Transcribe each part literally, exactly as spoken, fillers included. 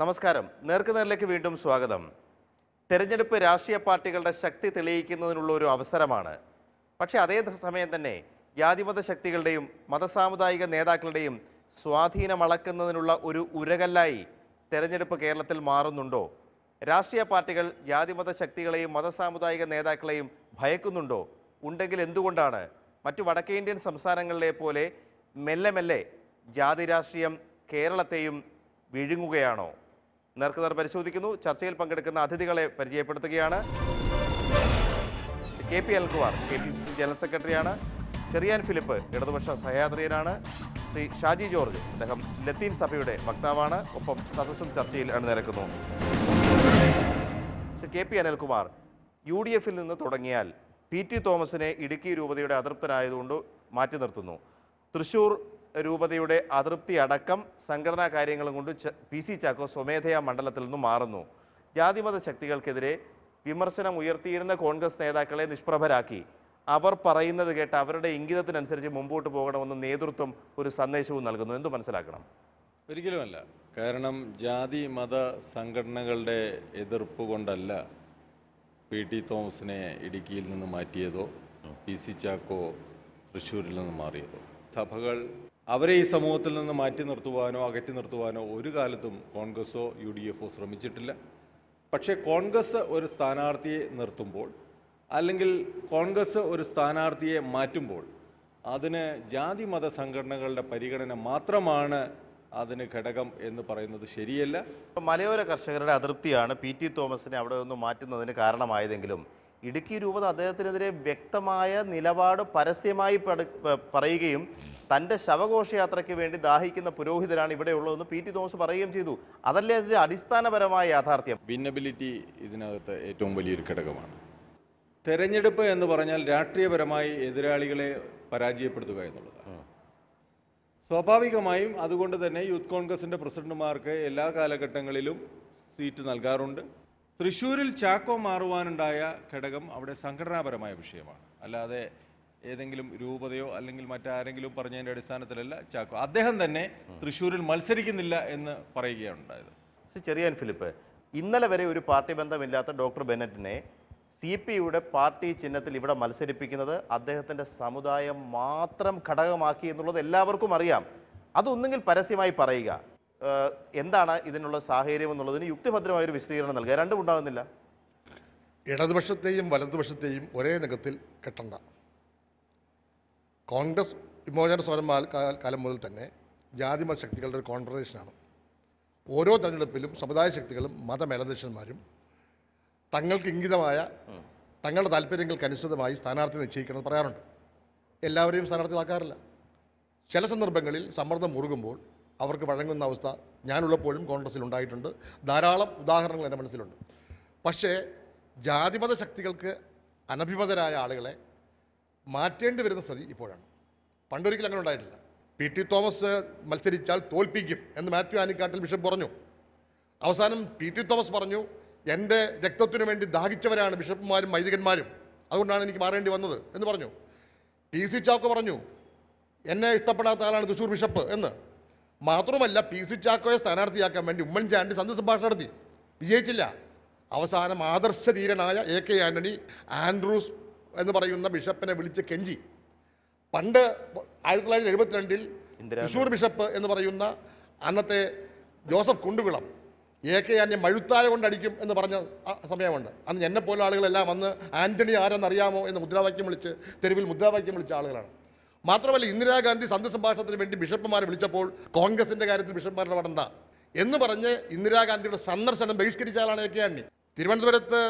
നമസ്കാരം, നേർക്കുനേരിലേക്ക് വീണ്ടും സ്വാഗതം. തെരഞ്ഞെടുപ്പ് രാഷ്ട്രീയ പാർട്ടികളുടെ ശക്തി തെളിയിക്കുന്നതിനുള്ള ഒരു അവസരമാണ്. പക്ഷേ അതേ സമയം തന്നെ ജാതിമത ശക്തികളുടെയും മതസാമുദായിക നേതാക്കളുടെയും സ്വാധീനം അളക്കുന്നതിനുള്ള ഒരു ഉരകല്ലായി തെരഞ്ഞെടുപ്പ് കേരളത്തിൽ മാറുന്നുണ്ടോ? രാഷ്ട്രീയ പാർട്ടികൾ ജാതിമത ശക്തികളെയും മതസാമുദായിക നേതാക്കളെയും ഭയക്കുന്നുണ്ടോ? ഉണ്ടെങ്കിൽ എന്തുകൊണ്ടാണ് മറ്റു വടക്കേന്ത്യൻ സംസ്ഥാനങ്ങളിലെ പോലെ മെല്ലെ മെല്ലെ ജാതി രാഷ്ട്രീയം കേരളത്തെയും വിഴുങ്ങുകയാണോ? നേർക്കുനേർ പരിശോധിക്കുന്നു. ചർച്ചയിൽ പങ്കെടുക്കുന്ന അതിഥികളെ പരിചയപ്പെടുത്തുകയാണ്. K P Anilkumar K P C C general സെക്രട്ടറിയാണ്. ചെറിയാൻ ഫിലിപ്പ് ഇടതുപക്ഷ സഹയാത്രികനാണ്. ശ്രീ ഷാജി ജോർജ് അദ്ദേഹം ലത്തീൻ സഭയുടെ വക്താവാണ്. ഒപ്പം സദസ്സും ചർച്ചയിൽ അണിനിരക്കുന്നു. Shri K P Anilkumar, U D എഫിൽ നിന്ന് തുടങ്ങിയാൽ പി ടി തോമസിനെ ഇടുക്കി രൂപതയുടെ അതൃപ്തനായതുകൊണ്ട് മാറ്റി നിർത്തുന്നു. തൃശൂർ രൂപതയുടെ അതൃപ്തി അടക്കം സംഘടനാ കാര്യങ്ങളും കൊണ്ട് പി സി ചാക്കോ സ്വമേധയാ മണ്ഡലത്തിൽ നിന്നും മാറുന്നു. ജാതിമത ശക്തികൾക്കെതിരെ വിമർശനം ഉയർത്തിയിരുന്ന കോൺഗ്രസ് നേതാക്കളെ നിഷ്പ്രഭരാക്കി. അവർ പറയുന്നത് കേട്ട് അവരുടെ ഇംഗിതത്തിനനുസരിച്ച് മുമ്പോട്ട് പോകണമെന്ന് നേതൃത്വം ഒരു സന്ദേശവും നൽകുന്നു. എന്തു മനസ്സിലാക്കണം? ഒരിക്കലുമല്ല. കാരണം ജാതി മത സംഘടനകളുടെ എതിർപ്പ് കൊണ്ടല്ല പി ടി തോമസിനെ ഇടുക്കിയിൽ നിന്ന് മാറ്റിയതോ പി സി ചാക്കോ തൃശ്ശൂരിൽ നിന്ന് മാറിയതോ. സഭകൾ അവരെ ഈ സമൂഹത്തിൽ നിന്ന് മാറ്റി നിർത്തുവാനോ അകറ്റി നിർത്തുവാനോ ഒരു കാലത്തും കോൺഗ്രസോ യു ഡി എഫോ ശ്രമിച്ചിട്ടില്ല. പക്ഷേ കോൺഗ്രസ് ഒരു സ്ഥാനാർത്ഥിയെ നിർത്തുമ്പോൾ അല്ലെങ്കിൽ കോൺഗ്രസ് ഒരു സ്ഥാനാർത്ഥിയെ മാറ്റുമ്പോൾ അതിന് ജാതി മത സംഘടനകളുടെ പരിഗണന മാത്രമാണ് അതിന് ഘടകം എന്ന് പറയുന്നത് ശരിയല്ല. മലയോര കർഷകരുടെ അതൃപ്തിയാണ് പി ടി തോമസിനെ അവിടെ നിന്ന് മാറ്റുന്നതിന് കാരണമായതെങ്കിലും ഇടുക്കി രൂപത അദ്ദേഹത്തിനെതിരെ വ്യക്തമായ നിലപാട് പരസ്യമായി പറയുകയും തൻ്റെ ശവഘോഷയാത്രയ്ക്ക് വേണ്ടി ദാഹിക്കുന്ന പുരോഹിതനാണ് ഇവിടെയുള്ളതെന്ന് പി ടി തോമസ് പറയുകയും ചെയ്തു. അതല്ലേ അതിൻ്റെ അടിസ്ഥാനപരമായ യാഥാർത്ഥ്യം? ഭിന്നബിലിറ്റി ഇതിനകത്ത് ഏറ്റവും വലിയൊരു ഘടകമാണ്. തെരഞ്ഞെടുപ്പ് എന്ന് പറഞ്ഞാൽ രാഷ്ട്രീയപരമായി എതിരാളികളെ പരാജയപ്പെടുത്തുക എന്നുള്ളതാണ്. സ്വാഭാവികമായും അതുകൊണ്ട് തന്നെ യൂത്ത് കോൺഗ്രസിൻ്റെ പ്രസിഡന്റുമാർക്ക് എല്ലാ കാലഘട്ടങ്ങളിലും സീറ്റ് നൽകാറുണ്ട്. തൃശ്ശൂരിൽ ചാക്കോ മാറുവാനുണ്ടായ ഘടകം അവിടെ സംഘടനാപരമായ വിഷയമാണ്, അല്ലാതെ ഏതെങ്കിലും രൂപതയോ അല്ലെങ്കിൽ മറ്റാരെങ്കിലും പറഞ്ഞതിൻ്റെ അടിസ്ഥാനത്തിലല്ല. ചാക്കോ അദ്ദേഹം തന്നെ തൃശ്ശൂരിൽ മത്സരിക്കുന്നില്ല എന്ന് പറയുകയാണ് ഉണ്ടായത്. ചെറിയാൻ ഫിലിപ്പ്, ഇന്നലെ വരെ ഒരു പാർട്ടി ബന്ധമില്ലാത്ത ഡോക്ടർ ബെന്നറ്റിനെ സി പി ഐയുടെ പാർട്ടി ചിഹ്നത്തിൽ ഇവിടെ മത്സരിപ്പിക്കുന്നത് അദ്ദേഹത്തിൻ്റെ സമുദായം മാത്രം ഘടകമാക്കി എന്നുള്ളത് എല്ലാവർക്കും അറിയാം. അതൊന്നെങ്കിൽ പരസ്യമായി പറയുക, എന്താണ് ഇതിനുള്ള സാഹചര്യം എന്നുള്ളതിന് യുക്തിഭദ്രമായൊരു വിശദീകരണം നൽകുക. രണ്ടും ഉണ്ടാകുന്നില്ല. ഇടതുപക്ഷത്തെയും വലതുപക്ഷത്തെയും ഒരേ നഖത്തിൽ കെട്ടണ്ട. കോൺഗ്രസ് വിമോചന സമരം കാലം മുതൽ തന്നെ ജാതിമത ശക്തികളുടെ ഒരു കോൺട്രവേഴ്സിയാണ്. ഓരോ തെരഞ്ഞെടുപ്പിലും സമുദായ ശക്തികളും മതമേലധ്യക്ഷന്മാരും തങ്ങൾക്ക് ഇംഗിതമായ തങ്ങളുടെ താല്പര്യങ്ങൾക്കനുസൃതമായി സ്ഥാനാർത്ഥി നിശ്ചയിക്കണമെന്ന് പറയാറുണ്ട്. എല്ലാവരെയും സ്ഥാനാർത്ഥികളാക്കാറില്ല. ചില സന്ദർഭങ്ങളിൽ സമ്മർദ്ദം മുറുകുമ്പോൾ അവർക്ക് വഴങ്ങുന്ന അവസ്ഥ ഞാനുള്ളപ്പോഴും കോൺഗ്രസ്സിൽ ഉണ്ടായിട്ടുണ്ട്. ധാരാളം ഉദാഹരണങ്ങൾ എൻ്റെ മനസ്സിലുണ്ട്. പക്ഷേ ജാതിമത ശക്തികൾക്ക് അനഭിമതരായ ആളുകളെ മാറ്റേണ്ടി വരുന്ന സ്ഥിതി ഇപ്പോഴാണ്. പണ്ടൊരിക്കലും അങ്ങനെ ഉണ്ടായിട്ടില്ല. പി ടി തോമസ് മത്സരിച്ചാൽ തോൽപ്പിക്കും എന്ന് മാത്യു ആനിക്കാട്ടിൽ ബിഷപ്പ് പറഞ്ഞു. അവസാനം പി ടി തോമസ് പറഞ്ഞു, എൻ്റെ രക്തത്തിനു വേണ്ടി ദാഹിച്ചവരാണ് ബിഷപ്പുമാരും വൈദികന്മാരും, അതുകൊണ്ടാണ് എനിക്ക് മാറേണ്ടി വന്നത് എന്ന് പറഞ്ഞു. പി സി ചാക്കോ പറഞ്ഞു, എന്നെ ഇഷ്ടപ്പെടാത്ത ആളാണ് തൃശ്ശൂർ ബിഷപ്പ് എന്ന്. മാത്രമല്ല, പി സി ചാക്കോയെ സ്ഥാനാർത്ഥിയാക്കാൻ വേണ്ടി ഉമ്മൻചാണ്ടി സന്ധി സംഭാഷണം നടത്തി, വിജയിച്ചില്ല. അവസാനം ആദർശ ധീരനായ എ കെ ആൻ്റണി ആൻഡ്രൂസ് എന്ന് പറയുന്ന ബിഷപ്പിനെ വിളിച്ച് കെഞ്ചി. പണ്ട് ആയിരത്തി തൊള്ളായിരത്തി എഴുപത്തിരണ്ടിൽ തൃശ്ശൂർ ബിഷപ്പ് എന്ന് പറയുന്ന അന്നത്തെ ജോസഫ് കുണ്ടുവിളം എ കെ ആൻ്റണി മഴുത്തായ കൊണ്ടടിക്കും എന്ന് പറഞ്ഞ സമയമുണ്ട്. അന്ന് എന്നെപ്പോലെ ആളുകളെല്ലാം അന്ന് ആൻ്റണി ആരെന്നറിയാമോ എന്ന് മുദ്രാവാക്യം വിളിച്ച് തെരുവിൽ മുദ്രാവാക്യം വിളിച്ച ആളുകളാണ്. മാത്രമല്ല, ഇന്ദിരാഗാന്ധി സന്ധി സംഭാഷണത്തിന് വേണ്ടി ബിഷപ്പുമാരെ വിളിച്ചപ്പോൾ കോൺഗ്രസിൻ്റെ കാര്യത്തിൽ ബിഷപ്പുമാരുടെ വടണ്ട എന്ന് പറഞ്ഞ് ഇന്ദിരാഗാന്ധിയുടെ സന്ദർശനം ബഹിഷ്കരിച്ച ആളാണ് എ കെ ആൻ്റണി. തിരുവനന്തപുരത്ത്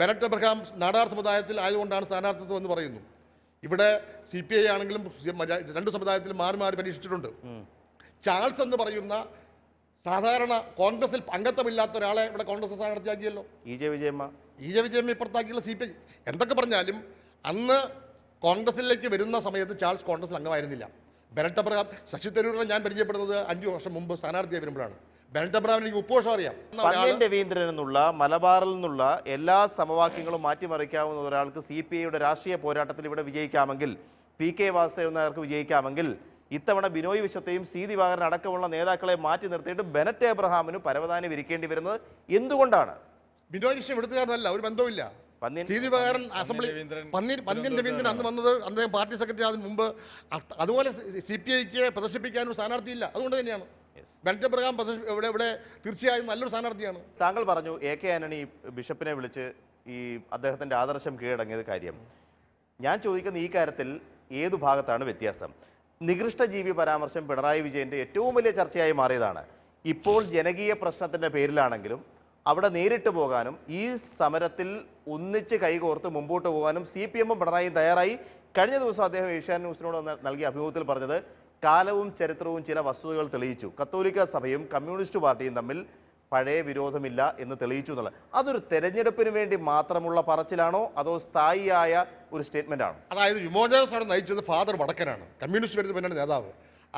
ബെനറ്റ് എബ്രഹാം നാടാർ സമുദായത്തിൽ ആയതുകൊണ്ടാണ് സ്ഥാനാർത്ഥിത്വം എന്ന് പറയുന്നു. ഇവിടെ സി പി ഐ ആണെങ്കിലും രണ്ട് സമുദായത്തിൽ മാറി മാറി പരീക്ഷിച്ചിട്ടുണ്ട്. ചാൾസ് എന്ന് പറയുന്ന സാധാരണ കോൺഗ്രസിൽ അംഗത്വമില്ലാത്ത ഒരാളെ ഇവിടെ കോൺഗ്രസ് സ്ഥാനാർത്ഥിയാക്കിയല്ലോ. E J Vijayamma E J Vijayamma ഇപ്പുറത്താക്കിയുള്ള സി പി ഐ. എന്തൊക്കെ പറഞ്ഞാലും അന്ന് കോൺഗ്രസിലേക്ക് വരുന്ന സമയത്ത് ചാൾസ് കോൺഗ്രസിൽ അംഗമായിരുന്നില്ല. ബെനറ്റ് എബ്രഹാം, ശശി തരൂരിനെ ഞാൻ പരിചയപ്പെടുന്നത് അഞ്ചു വർഷം മുമ്പ് സ്ഥാനാർത്ഥിയായി വരുമ്പോഴാണ്. ബെനറ്റ് എബ്രഹാം എനിക്ക് മുപ്പത് വർഷം അറിയാം. പള്ളിയൻ രവീന്ദ്രൻ എന്നുള്ള മലബാറിൽ നിന്നുള്ള എല്ലാ സമവാക്യങ്ങളും മാറ്റിമറിക്കാവുന്ന ഒരാൾക്ക് സി പി ഐയുടെ രാഷ്ട്രീയ പോരാട്ടത്തിൽ ഇവിടെ വിജയിക്കാമെങ്കിൽ, പി കെ വാസുദേവൻ നായർക്ക് വിജയിക്കാമെങ്കിൽ, ഇത്തവണ ബിനോയ് വിശ്വത്തെയും സി ദിവാകരൻ അടക്കമുള്ള നേതാക്കളെ മാറ്റി നിർത്തിയിട്ട് ബെനറ്റ് എബ്രഹാമിന് പരവതാനി വിരിക്കേണ്ടി വരുന്നത് എന്തുകൊണ്ടാണ്? ബിനോയ് വിശ്വം എടുത്തുകാരനല്ല, ഒരു ബന്ധവുമില്ല. സി ദിവാകരൻ അസംബ്ലി പന്നീർ പന്ന്യൻ രവീന്ദ്രൻ അന്ന് വന്നത് അദ്ദേഹം പാർട്ടി സെക്രട്ടറി ആയതിനു മുമ്പ്. അതുപോലെ സി പി ഐക്ക് പ്രദർശിപ്പിക്കാനും സ്ഥാനാർത്ഥിയില്ല, അതുകൊണ്ട് തന്നെയാണ്. ബെനറ്റ് എബ്രഹാം ഇവിടെ ഇവിടെ തീർച്ചയായും നല്ലൊരു സ്ഥാനാർത്ഥിയാണ്. താങ്കൾ പറഞ്ഞു എ കെ ആന്റണി ബിഷപ്പിനെ വിളിച്ച് ഈ അദ്ദേഹത്തിൻ്റെ ആദർശം കീഴടങ്ങിയത് കാര്യം. ഞാൻ ചോദിക്കുന്ന ഈ കാര്യത്തിൽ ഏതു ഭാഗത്താണ് വ്യത്യാസം? നികൃഷ്ടജീവി പരാമർശം പിണറായി വിജയൻ്റെ ഏറ്റവും വലിയ ചർച്ചയായി മാറിയതാണ്. ഇപ്പോൾ ജനകീയ പ്രശ്നത്തിൻ്റെ പേരിലാണെങ്കിലും അവിടെ നേരിട്ട് പോകാനും ഈ സമരത്തിൽ ഒന്നിച്ച് കൈകോർത്ത് മുമ്പോട്ട് പോകാനും സി പി എമ്മും പിണറായിയും തയ്യാറായി. കഴിഞ്ഞ ദിവസം അദ്ദേഹം ഏഷ്യാനെറ്റ് ന്യൂസിനോട് നൽകിയ അഭിമുഖത്തിൽ പറഞ്ഞത് കാലവും ചരിത്രവും ചില വസ്തുതകൾ തെളിയിച്ചു, കത്തോലിക്ക സഭയും കമ്മ്യൂണിസ്റ്റ് പാർട്ടിയും തമ്മിൽ പഴയ വിരോധമില്ല എന്ന് തെളിയിച്ചു എന്നുള്ളത്. അതൊരു തെരഞ്ഞെടുപ്പിന് വേണ്ടി മാത്രമുള്ള പറച്ചിലാണോ അതോ സ്ഥായിയായ ഒരു സ്റ്റേറ്റ്മെന്റ് ആണോ? അതായത് വിമോചനത്തോടെ നയിച്ചത് ഫാദർ വടക്കനാണ്, കമ്മ്യൂണിസ്റ്റ് പരിധിയുടെ നേതാവ്.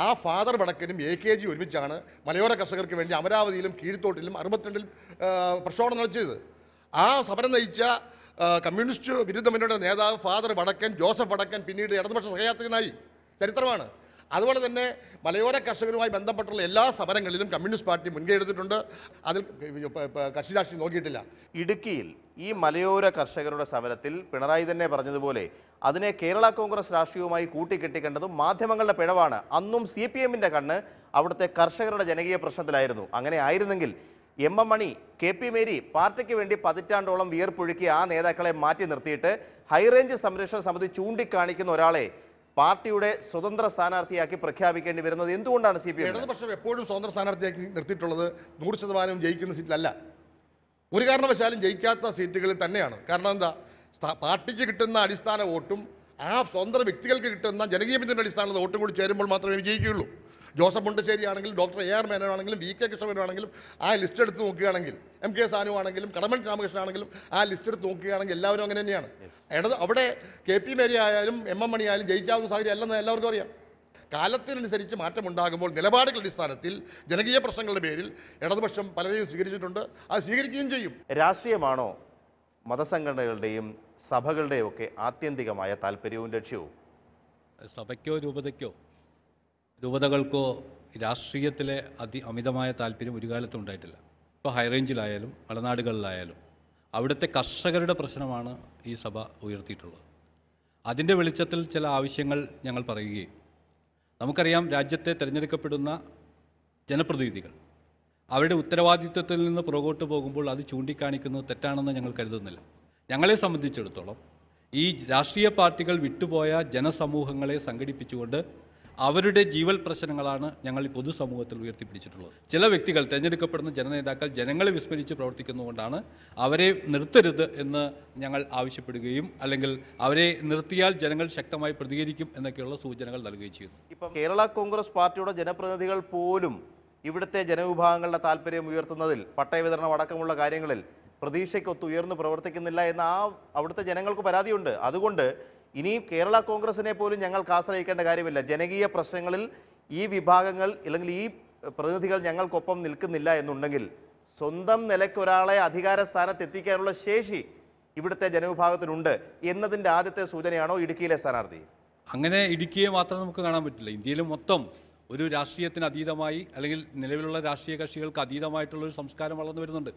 ആ ഫാദർ വടക്കനും എ കെ ജി ഒരുമിച്ചാണ് മലയോര കർഷകർക്ക് വേണ്ടി അമരാവതിയിലും കീഴ്ത്തോട്ടിലും അറുപത്തിരണ്ടിലും പ്രക്ഷോഭം നടത്തിയത്. ആ സമരം നയിച്ച കമ്മ്യൂണിസ്റ്റ് വിരുദ്ധ മുന്നണിയുടെ നേതാവ് ഫാദർ വടക്കൻ ജോസഫ് വടക്കൻ പിന്നീട് ഇടതുപക്ഷ സഹയാത്രികനായി, ചരിത്രമാണ്. അതുപോലെ തന്നെ മലയോര കർഷകരുമായി ബന്ധപ്പെട്ടുള്ള എല്ലാ സമരങ്ങളിലും കമ്മ്യൂണിസ്റ്റ് പാർട്ടി മുൻകൈ എടുത്തിട്ടുണ്ട്, അതിൽ കക്ഷി രാഷ്ട്രീയം നോക്കിയിട്ടില്ല. ഇടുക്കിയിൽ ഈ മലയോര കർഷകരുടെ സമരത്തിൽ പിണറായി തന്നെ പറഞ്ഞതുപോലെ അതിനെ കേരള കോൺഗ്രസ് രാഷ്ട്രീയവുമായി കൂട്ടിക്കെട്ടിക്കേണ്ടതും മാധ്യമങ്ങളുടെ പിഴവാണ്. അന്നും സി പി എമ്മിൻ്റെ കണ്ണ് അവിടുത്തെ കർഷകരുടെ ജനകീയ പ്രശ്നത്തിലായിരുന്നു. അങ്ങനെ ആയിരുന്നെങ്കിൽ M M Mani, K P Mary പാർട്ടിക്ക് വേണ്ടി പതിറ്റാണ്ടോളം വിയർപ്പൊഴുക്കി ആ നേതാക്കളെ മാറ്റി നിർത്തിയിട്ട് ഹൈറേഞ്ച് സംരക്ഷണ സമിതി ചൂണ്ടിക്കാണിക്കുന്ന ഒരാളെ പാർട്ടിയുടെ സ്വതന്ത്ര സ്ഥാനാർത്ഥിയാക്കി പ്രഖ്യാപിക്കേണ്ടി വരുന്നത് എന്തുകൊണ്ടാണ്? സി പി എം ഇടതുപക്ഷം എപ്പോഴും സ്വതന്ത്ര സ്ഥാനാർത്ഥിയാക്കി നിർത്തിയിട്ടുള്ളത് നൂറ് ശതമാനവും ജയിക്കുന്ന സീറ്റിലല്ല, ഒരു കാരണവശാലും ജയിക്കാത്ത സീറ്റുകളിൽ തന്നെയാണ്. കാരണം എന്താ, പാർട്ടിക്ക് കിട്ടുന്ന അടിസ്ഥാന വോട്ടും ആ സ്വതന്ത്ര വ്യക്തികൾക്ക് കിട്ടുന്ന ജനകീയ പിന്തുണ അടിസ്ഥാനത്തിൽ വോട്ടും കൂടി ചേരുമ്പോൾ മാത്രമേ വിജയിക്കുകയുള്ളൂ. ജോസഫ് മുണ്ടശ്ശേരി ആണെങ്കിലും ഡോക്ടർ എ ആർ മേനോൻ ആണെങ്കിലും വി കെ കൃഷ്ണമേനോൻ ആണെങ്കിലും ആ ലിസ്റ്റ് എടുത്ത് നോക്കുകയാണെങ്കിൽ എം കെ സാനു ആണെങ്കിലും കടമൻ രാമകൃഷ്ണൻ ആണെങ്കിലും ആ ലിസ്റ്റ് എടുത്ത് നോക്കുകയാണെങ്കിൽ എല്ലാവരും അങ്ങനെ തന്നെയാണ്. ഇടത് അവിടെ കെ പി മേരി ആയാലും എം എം മണി ആയാലും ജയിക്കാവുന്ന സാഹചര്യം അല്ലെന്ന് എല്ലാവർക്കും അറിയാം. കാലത്തിനനുസരിച്ച് മാറ്റമുണ്ടാകുമ്പോൾ നിലപാടുകളുടെ അടിസ്ഥാനത്തിൽ ജനകീയ പ്രശ്നങ്ങളുടെ പേരിൽ ഇടതുപക്ഷം പലരെയും സ്വീകരിച്ചിട്ടുണ്ട്, അത് സ്വീകരിക്കുകയും ചെയ്യും. രാഷ്ട്രീയമാണോ മതസംഘടനകളുടെയും സഭകളുടെയും ഒക്കെ ആത്യന്തികമായ താല്പര്യവും ലക്ഷ്യവും? സഭയ്ക്കോ രൂപതയ്ക്കോ രൂപതകൾക്കോ രാഷ്ട്രീയത്തിലെ അതി അമിതമായ താല്പര്യം ഒരു കാലത്തും ഉണ്ടായിട്ടില്ല. ഇപ്പോൾ ഹൈറേഞ്ചിലായാലും മലനാടുകളിലായാലും അവിടുത്തെ കർഷകരുടെ പ്രശ്നമാണ് ഈ സഭ ഉയർത്തിയിട്ടുള്ളത്. അതിൻ്റെ വെളിച്ചത്തിൽ ചില ആവശ്യങ്ങൾ ഞങ്ങൾ പറയുകയും, നമുക്കറിയാം രാജ്യത്തെ തിരഞ്ഞെടുക്കപ്പെടുന്ന ജനപ്രതിനിധികൾ അവരുടെ ഉത്തരവാദിത്വത്തിൽ നിന്ന് പുറകോട്ട് പോകുമ്പോൾ അത് ചൂണ്ടിക്കാണിക്കുന്നത് തെറ്റാണെന്ന് ഞങ്ങൾ കരുതുന്നില്ല. ഞങ്ങളെ സംബന്ധിച്ചിടത്തോളം ഈ രാഷ്ട്രീയ പാർട്ടികൾ വിട്ടുപോയ ജനസമൂഹങ്ങളെ സംഘടിപ്പിച്ചുകൊണ്ട് അവരുടെ ജീവൽ പ്രശ്നങ്ങളാണ് ഞങ്ങൾ ഈ പൊതുസമൂഹത്തിൽ ഉയർത്തിപ്പിടിച്ചിട്ടുള്ളത്. ചില വ്യക്തികൾ, തിരഞ്ഞെടുക്കപ്പെടുന്ന ജനനേതാക്കൾ ജനങ്ങളെ വിസ്മരിച്ച് പ്രവർത്തിക്കുന്നതുകൊണ്ടാണ് അവരെ നിർത്തരുത് എന്ന് ഞങ്ങൾ ആവശ്യപ്പെടുകയും അല്ലെങ്കിൽ അവരെ നിർത്തിയാൽ ജനങ്ങൾ ശക്തമായി പ്രതികരിക്കും എന്നൊക്കെയുള്ള സൂചനകൾ നൽകുകയും ചെയ്യുന്നു. ഇപ്പം കേരള കോൺഗ്രസ് പാർട്ടിയുടെ ജനപ്രതിനിധികൾ പോലും ഇവിടുത്തെ ജനവിഭാഗങ്ങളുടെ താല്പര്യം ഉയർത്തുന്നതിൽ, പട്ടയ വിതരണം അടക്കമുള്ള കാര്യങ്ങളിൽ പ്രതീക്ഷയ്ക്കൊത്ത് ഉയർന്നു പ്രവർത്തിക്കുന്നില്ല എന്ന ആ അവിടുത്തെ ജനങ്ങൾക്ക് പരാതിയുണ്ട്. അതുകൊണ്ട് ഇനി കേരള കോൺഗ്രസിനെ പോലും ഞങ്ങൾക്ക് ആശ്രയിക്കേണ്ട കാര്യമില്ല, ജനകീയ പ്രശ്നങ്ങളിൽ ഈ വിഭാഗങ്ങൾ അല്ലെങ്കിൽ ഈ പ്രതിനിധികൾ ഞങ്ങൾക്കൊപ്പം നിൽക്കുന്നില്ല എന്നുണ്ടെങ്കിൽ സ്വന്തം നിലയ്ക്കൊരാളെ അധികാര സ്ഥാനത്ത് എത്തിക്കാനുള്ള ശേഷി ഇവിടുത്തെ ജനവിഭാഗത്തിനുണ്ട് എന്നതിൻ്റെ ആദ്യത്തെ സൂചനയാണോ ഇടുക്കിയിലെ സ്ഥാനാർത്ഥി? അങ്ങനെ ഇടുക്കിയെ മാത്രം നമുക്ക് കാണാൻ പറ്റില്ല. ഇന്ത്യയിൽ മൊത്തം ഒരു രാഷ്ട്രീയത്തിന് അതീതമായി അല്ലെങ്കിൽ നിലവിലുള്ള രാഷ്ട്രീയ കക്ഷികൾക്ക് അതീതമായിട്ടുള്ളൊരു സംസ്കാരം വളർന്നു വരുന്നുണ്ട്.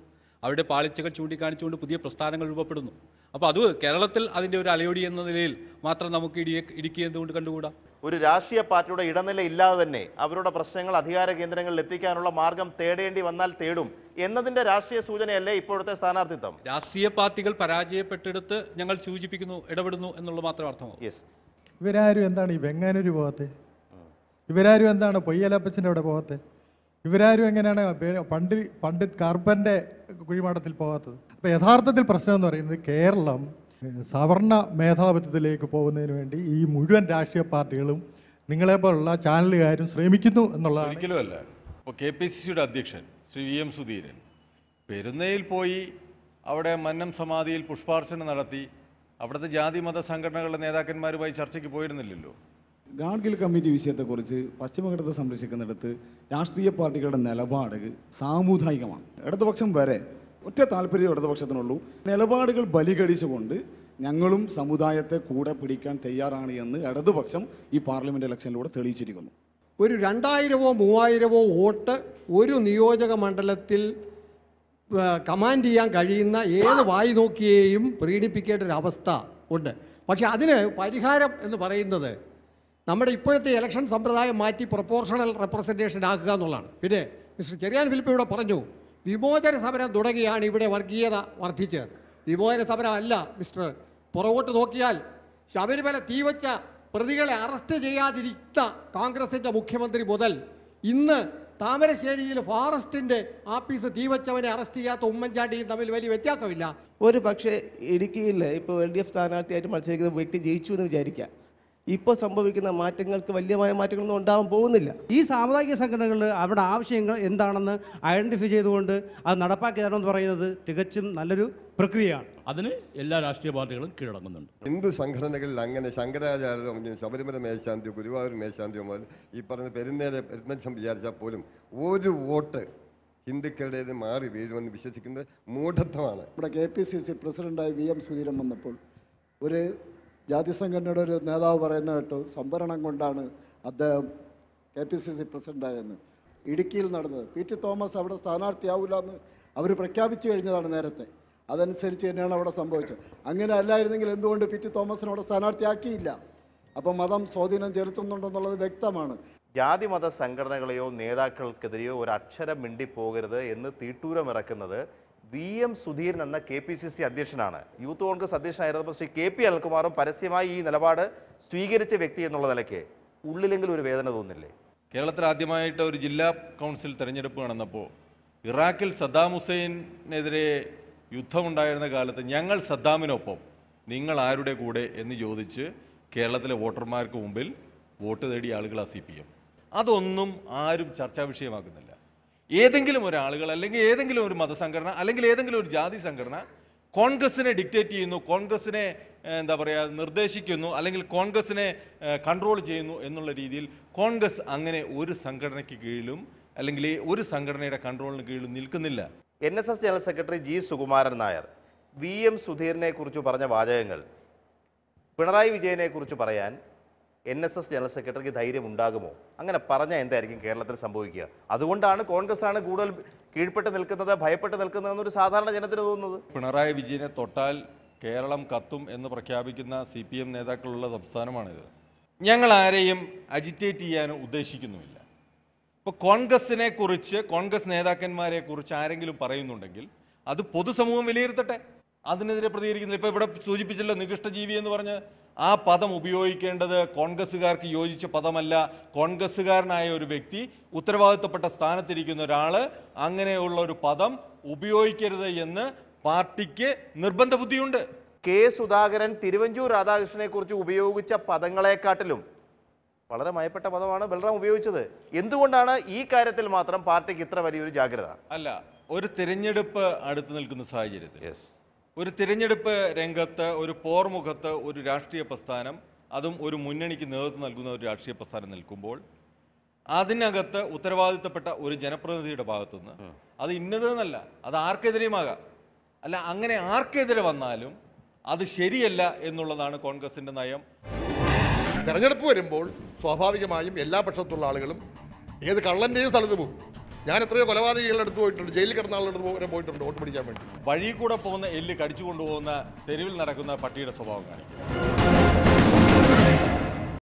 അവരുടെ പാളിച്ചകൾ ചൂണ്ടിക്കാണിച്ചുകൊണ്ട് പുതിയ പ്രസ്ഥാനങ്ങൾ രൂപപ്പെടുന്നു. അപ്പോൾ അത് കേരളത്തിൽ അതിൻ്റെ ഒരു അലയോടി എന്ന നിലയിൽ മാത്രം നമുക്ക് ഇടിയെ ഇടുക്കി എന്തുകൊണ്ട് കണ്ടുകൂടാ? ഒരു രാഷ്ട്രീയ പാർട്ടിയുടെ ഇടനില ഇല്ലാതെ തന്നെ അവരുടെ പ്രശ്നങ്ങൾ അധികാര കേന്ദ്രങ്ങളിൽ എത്തിക്കാനുള്ള മാർഗം തേടേണ്ടി വന്നാൽ തേടും എന്നതിൻ്റെ രാഷ്ട്രീയ സൂചനയല്ലേ ഇപ്പോഴത്തെ സ്ഥാനാർത്ഥിത്വം? രാഷ്ട്രീയ പാർട്ടികൾ പരാജയപ്പെട്ടെടുത്ത് ഞങ്ങൾ സൂചിപ്പിക്കുന്നു, ഇടപെടുന്നു എന്നുള്ള മാത്രം അർത്ഥമാവും. യെസ്, ഇവരാരും എന്താണ് ഈ വെങ്ങാനൂര് പോകത്തെ, ഇവരാരും എന്താണ് പൊയ്യലപ്പച്ചൻ്റെ അവിടെ പോകത്തെ, ഇവരാരും എങ്ങനെയാണ് പണ്ട് പണ്ഡിറ്റ് കാർബൻ്റെ കുഴിമാടത്തിൽ പോകാത്തത്? അപ്പോൾ യഥാർത്ഥത്തിൽ പ്രശ്നം എന്ന് പറയുന്നത് കേരളം സവർണ മേധാവിത്വത്തിലേക്ക് പോകുന്നതിന് വേണ്ടി ഈ മുഴുവൻ രാഷ്ട്രീയ പാർട്ടികളും നിങ്ങളെപ്പോലുള്ള ചാനലുകാരും ശ്രമിക്കുന്നു എന്നുള്ളതാണ്. ഒരിക്കലും അല്ല. ഇപ്പോൾ കെ പി സി സിയുടെ അധ്യക്ഷൻ ശ്രീ വി എം സുധീരൻ പെരുന്നയിൽ പോയി അവിടെ മന്നം സമാധിയിൽ പുഷ്പാർച്ചന നടത്തി. അവിടുത്തെ ജാതി മത സംഘടനകളുടെ നേതാക്കന്മാരുമായി ചർച്ചയ്ക്ക് പോയിരുന്നില്ലല്ലോ. ഗാഡ്ഗിൽ കമ്മിറ്റി വിഷയത്തെക്കുറിച്ച് പശ്ചിമഘട്ടത്തെ സംരക്ഷിക്കുന്നിടത്ത് രാഷ്ട്രീയ പാർട്ടികളുടെ നിലപാട് സാമുദായികമാണ്. ഇടതുപക്ഷം വരെ ഒറ്റ താല്പര്യം ഇടതുപക്ഷത്തിനുള്ളൂ, നിലപാടുകൾ ബലികടിച്ചുകൊണ്ട് ഞങ്ങളും സമുദായത്തെ കൂടെ പിടിക്കാൻ തയ്യാറാണ് എന്ന് ഇടതുപക്ഷം ഈ പാർലമെൻറ്റ് ഇലക്ഷനിലൂടെ തെളിയിച്ചിരിക്കുന്നു. ഒരു രണ്ടായിരമോ മൂവായിരമോ വോട്ട് ഒരു നിയോജക മണ്ഡലത്തിൽ കമാൻഡ് ചെയ്യാൻ കഴിയുന്ന ഏത് വായി നോക്കിയേയും പ്രീണിപ്പിക്കേണ്ട ഒരു അവസ്ഥ ഉണ്ട്. പക്ഷേ അതിന് പരിഹാരം എന്ന് പറയുന്നത് നമ്മുടെ ഇപ്പോഴത്തെ ഇലക്ഷൻ സമ്പ്രദായം മാറ്റി പ്രൊപ്പോർഷണൽ റെപ്രസെൻറ്റേഷൻ ആക്കുക എന്നുള്ളതാണ്. പിന്നെ മിസ്റ്റർ ചെറിയാൻ ഫിലിപ്പ് ഇവിടെ പറഞ്ഞു, വിമോചന സമരം തുടങ്ങിയാണ് ഇവിടെ വർഗീയത വർദ്ധിച്ചത്. വിമോചന സമരം അല്ല മിസ്റ്റർ. പുറകോട്ട് നോക്കിയാൽ ശബരിമല തീവച്ച പ്രതികളെ അറസ്റ്റ് ചെയ്യാതിരിക്കുന്ന കോൺഗ്രസിൻ്റെ മുഖ്യമന്ത്രി മുതൽ ഇന്ന് താമരശ്ശേരിയിൽ ഫോറസ്റ്റിൻ്റെ ആഫീസ് തീവച്ചവനെ അറസ്റ്റ് ചെയ്യാത്ത ഉമ്മൻചാണ്ടിയും തമ്മിൽ വലിയ വ്യത്യാസമില്ല. ഒരു പക്ഷേ ഇടുക്കിയിൽ ഇപ്പോൾ എൽ ഡി എഫ് സ്ഥാനാർത്ഥിയായിട്ട് മത്സരിക്കുന്ന വ്യക്തി ജയിച്ചു എന്ന് വിചാരിക്കുക. ഇപ്പോൾ സംഭവിക്കുന്ന മാറ്റങ്ങൾക്ക് വലിയമായ മാറ്റങ്ങളൊന്നും ഉണ്ടാകാൻ പോകുന്നില്ല. ഈ സാമുദായിക സംഘടനകൾ അവരുടെ ആവശ്യങ്ങൾ എന്താണെന്ന് ഐഡൻറ്റിഫൈ ചെയ്തുകൊണ്ട് അത് നടപ്പാക്കി തരണമെന്ന് പറയുന്നത് തികച്ചും നല്ലൊരു പ്രക്രിയയാണ്. അതിന് എല്ലാ രാഷ്ട്രീയ പാർട്ടികളും കീഴടങ്ങുന്നുണ്ട്. ഹിന്ദു സംഘടനകളിൽ അങ്ങനെ ശങ്കരാചാര്യ ശബരിമല മേൽശാന്തിയോ ഗുരുവായൂർ മേൽശാന്തിയോ മുതൽ ഈ പറഞ്ഞ പെരുന്നേരെ പെരുന്നച്ചം വിചാരിച്ചാൽ പോലും ഒരു വോട്ട് ഹിന്ദുക്കളുടേത് മാറി വീഴുമെന്ന് വിശ്വസിക്കുന്നത് മൂഢത്വമാണ്. ഇവിടെ കെ പി സി സി പ്രസിഡന്റായി വി എം സുധീരൻ വന്നപ്പോൾ ഒരു ജാതി സംഘടനയുടെ ഒരു നേതാവ് പറയുന്ന കേട്ടോ, സംഭരണം കൊണ്ടാണ് അദ്ദേഹം കെ പി സി സി പ്രസിഡൻ്റായെന്ന്. ഇടുക്കിയിൽ നടന്നത് പി ടി തോമസ് അവിടെ സ്ഥാനാർത്ഥിയാവില്ല എന്ന് അവർ പ്രഖ്യാപിച്ചു കഴിഞ്ഞതാണ് നേരത്തെ. അതനുസരിച്ച് തന്നെയാണ് അവിടെ സംഭവിച്ചത്. അങ്ങനെ അല്ലായിരുന്നെങ്കിൽ എന്തുകൊണ്ട് പി ടി തോമസിനെ അവിടെ സ്ഥാനാർത്ഥിയാക്കിയില്ല? അപ്പം മതം സ്വാധീനം ചെലുത്തുന്നുണ്ടെന്നുള്ളത് വ്യക്തമാണ്. ജാതി മത സംഘടനകളെയോ നേതാക്കൾക്കെതിരെയോ ഒരു അക്ഷരം മിണ്ടിപ്പോകരുത് എന്ന് തീട്ടൂരമിറക്കുന്നത് വി എം സുധീരൻ എന്ന കെ പി സി സി അധ്യക്ഷനാണ്. യൂത്ത് കോൺഗ്രസ് അധ്യക്ഷനായിരുന്നപ്പോൾ ശ്രീ കെ പി അനിൽകുമാറും പരസ്യമായി ഈ നിലപാട് സ്വീകരിച്ച വ്യക്തി എന്നുള്ള നിലയ്ക്ക് ഉള്ളിലെങ്കിലും ഒരു വേദന തോന്നില്ലേ? കേരളത്തിൽ ആദ്യമായിട്ട് ഒരു ജില്ലാ കൗൺസിൽ തെരഞ്ഞെടുപ്പ് നടന്നപ്പോൾ ഇറാഖിൽ സദ്ദാം ഹുസൈനെതിരെ യുദ്ധമുണ്ടായിരുന്ന കാലത്ത് ഞങ്ങൾ സദ്ദാമിനൊപ്പം, നിങ്ങൾ ആരുടെ കൂടെ എന്ന് ചോദിച്ച് കേരളത്തിലെ വോട്ടർമാർക്ക് മുമ്പിൽ വോട്ട് തേടിയ ആളുകളാ സി പി എം. അതൊന്നും ആരും ചർച്ചാ വിഷയമാക്കുന്നില്ല. ഏതെങ്കിലും ഒരാളുകൾ അല്ലെങ്കിൽ ഏതെങ്കിലും ഒരു മതസംഘടന അല്ലെങ്കിൽ ഏതെങ്കിലും ഒരു ജാതി സംഘടന കോൺഗ്രസിനെ ഡിക്റ്റേറ്റ് ചെയ്യുന്നു, കോൺഗ്രസിനെ എന്താ പറയുക നിർദ്ദേശിക്കുന്നു, അല്ലെങ്കിൽ കോൺഗ്രസിനെ കൺട്രോൾ ചെയ്യുന്നു എന്നുള്ള രീതിയിൽ കോൺഗ്രസ് അങ്ങനെ ഒരു സംഘടനയ്ക്ക് കീഴിലും അല്ലെങ്കിൽ ഒരു സംഘടനയുടെ കൺട്രോളിന് കീഴിലും നിൽക്കുന്നില്ല. N S S general secretary G Sukumaran Nair V M സുധീരനെ കുറിച്ച് പറഞ്ഞ വാചകങ്ങൾ പിണറായി വിജയനെ കുറിച്ച് പറയാൻ എൻ എസ് എസ് ജനറൽ സെക്രട്ടറിക്ക് ധൈര്യം ഉണ്ടാകുമോ? അങ്ങനെ പറഞ്ഞാൽ എന്തായിരിക്കും കേരളത്തിൽ സംഭവിക്കുക? അതുകൊണ്ടാണ് കോൺഗ്രസ്സാണ് കൂടുതൽ കീഴ്പ്പെട്ട് നിൽക്കുന്നത്, ഭയപ്പെട്ട് നിൽക്കുന്നതെന്നൊരു സാധാരണ ജനത്തിന് തോന്നുന്നത്. പിണറായി വിജയനെ തൊട്ടാൽ കേരളം കത്തും എന്ന് പ്രഖ്യാപിക്കുന്ന സി പി എം നേതാക്കളുള്ള സംസ്ഥാനമാണിത്. ഞങ്ങൾ ആരെയും അജിറ്റേറ്റ് ചെയ്യാൻ ഉദ്ദേശിക്കുന്നുമില്ല. ഇപ്പോൾ കോൺഗ്രസിനെ കുറിച്ച്, കോൺഗ്രസ് നേതാക്കന്മാരെ കുറിച്ച് ആരെങ്കിലും പറയുന്നുണ്ടെങ്കിൽ അത് പൊതുസമൂഹം വിലയിരുത്തട്ടെ, അതിനെതിരെ പ്രതികരിക്കുന്നില്ല. ഇപ്പോൾ ഇവിടെ സൂചിപ്പിച്ചല്ലോ, നികൃഷ്ടജീവി എന്ന് പറഞ്ഞ് ആ പദം ഉപയോഗിക്കേണ്ടത് കോൺഗ്രസ്സുകാർക്ക് യോജിച്ച പദമല്ല. കോൺഗ്രസ്സുകാരനായ ഒരു വ്യക്തി, ഉത്തരവാദിത്തപ്പെട്ട സ്ഥാനത്തിരിക്കുന്ന ഒരാൾ അങ്ങനെയുള്ള ഒരു പദം ഉപയോഗിക്കരുത് എന്ന് പാർട്ടിക്ക് നിർബന്ധ ബുദ്ധിയുണ്ട്. കെ സുധാകരൻ തിരുവഞ്ചൂർ രാധാകൃഷ്ണനെ കുറിച്ച് ഉപയോഗിച്ച പദങ്ങളെക്കാട്ടിലും വളരെ മയപ്പെട്ട പദമാണ് ബൽറാം ഉപയോഗിച്ചത്. എന്തുകൊണ്ടാണ് ഈ കാര്യത്തിൽ മാത്രം പാർട്ടിക്ക് ഇത്ര വലിയൊരു ജാഗ്രത? അല്ല, ഒരു തിരഞ്ഞെടുപ്പ് അടുത്ത് നിൽക്കുന്ന സാഹചര്യത്തിൽ, ഒരു തിരഞ്ഞെടുപ്പ് രംഗത്ത്, ഒരു പോർമുഖത്ത് ഒരു രാഷ്ട്രീയ പ്രസ്ഥാനം, അതും ഒരു മുന്നണിക്ക് നേതൃത്വം നൽകുന്ന ഒരു രാഷ്ട്രീയ പ്രസ്ഥാനം നിൽക്കുമ്പോൾ അതിനകത്ത് ഉത്തരവാദിത്തപ്പെട്ട ഒരു ജനപ്രതിനിധിയുടെ ഭാഗത്തുനിന്ന്, അത് ഇന്നതെന്നല്ല, അത് ആർക്കെതിരെയുമാകാം, അല്ല അങ്ങനെ ആർക്കെതിരെ വന്നാലും അത് ശരിയല്ല എന്നുള്ളതാണ് കോൺഗ്രസിൻ്റെ നയം. തിരഞ്ഞെടുപ്പ് വരുമ്പോൾ സ്വാഭാവികമായും എല്ലാ പക്ഷത്തുള്ള ആളുകളും ഏത് കള്ളൻ്റെയും സ്ഥലത്ത് പോകും. ഞാൻ എത്രയോ കൊലപാതകങ്ങളുടെ അടുത്ത് പോയിട്ടുണ്ട്, ജയിലിൽ കിടന്ന ആളുടെ അടുത്ത് പോയിട്ടുണ്ട് വോട്ട് പിടിക്കാൻ വേണ്ടി. വഴി കൂടെ പോകുന്ന എല്ല് കടിച്ചു കൊണ്ടുപോകുന്ന തെരുവിൽ നടക്കുന്ന പട്ടിയുടെ സ്വഭാവം കാണിക്കും.